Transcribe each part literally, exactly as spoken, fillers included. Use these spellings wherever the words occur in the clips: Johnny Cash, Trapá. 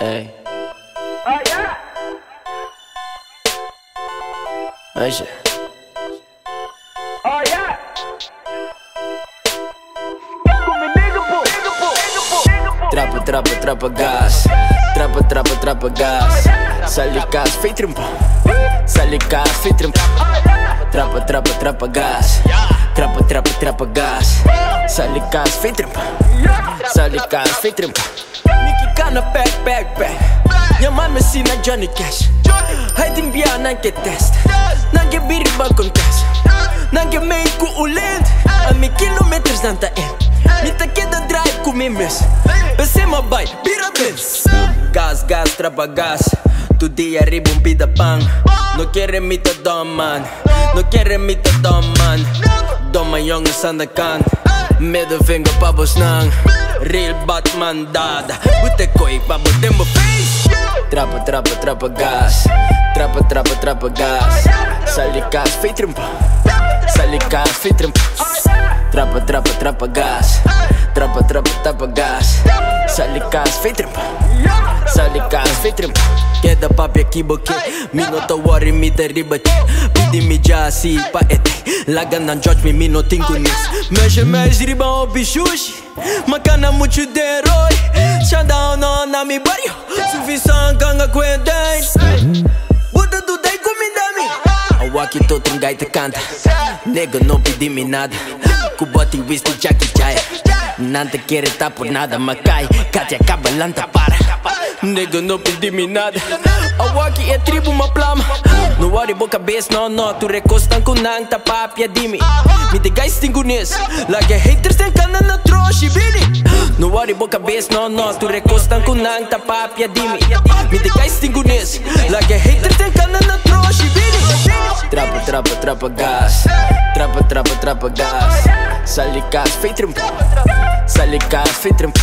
Hey. Oh yeah. Hey, shit. Oh yeah. Trappa, trappa, trappa gas. Trappa, trappa, trappa gas. Sali gas, vee trimpa. Sali gas, vee trimpa. Trappa, trappa, trappa gas. Trappa, trappa, trappa gas. Sali gas, vee trimpa. Sali gas, vee trimpa. Na back, back, back. Your mama see na Johnny Cash. Hij ding via na ke test. Na ke birba contest. Na ke make ku ulend. A mi kilometers dan ta end. Mi ta ke da drive ku mi mes. Besema bay, bira bens. Gas, gas, trapa gas. Tu dia ribum pida pan. No quiere mi ta dom man. No quiere mi ta dom man. Dom my jongens aan de kant. Middelvinger pabos nang. Real Batman dada. With the koi babo demo face. Trappa, trappa, trappa gas. Trappa, trappa, trappa gas. Sali gas, vee trimpa. Sali gas, vee trimpa. Trappa, trappa, trappa gas. Trappa, trappa, trappa gas. Sali gas, vee trimpa. Sali gas, vee trimpa. Keda papia kiboke. Mi no te worry, mi te ribate. Bidi mi jasi pa ete. Lagan dan judge me, mi no tinko nis. Meje meje riba obi shushi. Makana mucho de herói. Xandão não na mi barrio. Sufição ganga coendens. Buda do day comindami. Awaki todo um gaita canta. Nega não pedi me nada. Kubati whisky jackie jaya. Nanta quer tá por nada. Macai, Katia cabalanta para. Nega não pedi me nada. Awaki é tribo uma plama. No worry boca base, no no. Tu recostan com nanta papia dimi. Me de guys tingo nis. Like haters tem cana na troche, Billy. No worry boca base, no no. Tu recostan com nanta papia dimi. Me de guys tingo nis. Like haters tem cana na troche, Billy. Trappa, trappa, trappa gas. Trappa, trappa, trappa gas. Sali gas, vee trimpa. Sali gas, vee trimpa.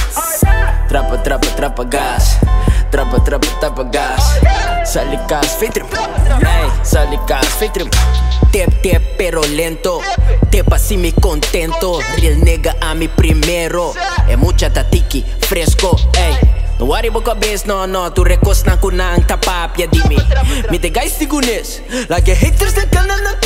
Trappa, trappa, trappa gas. Trappa, trappa, trappa gas. Sali gas, vee trimpa. Sali gas, vee trimpa. Tep, tep, pero lento. Tep así mi contento. Real nega a mi primero. Es mucha tatiki, fresco, ey. No worry boca base, no no. Tu recostan kunang tapapia dimi. Mi te guys tigunes. Like haters de canal na